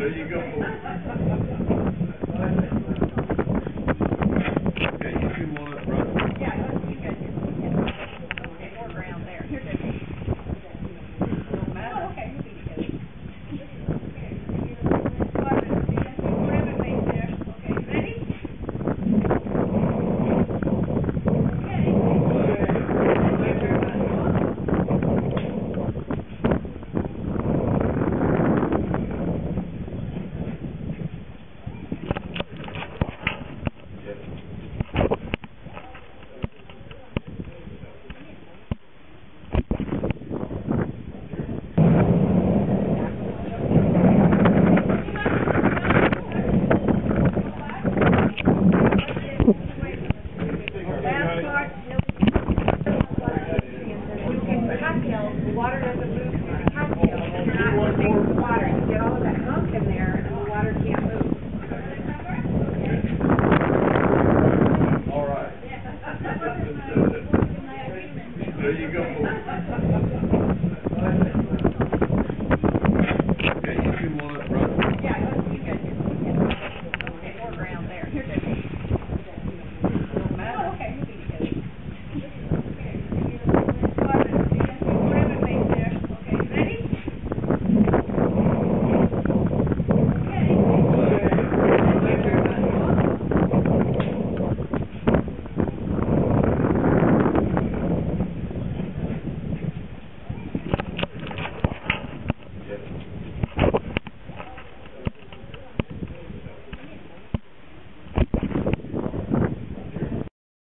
There you go.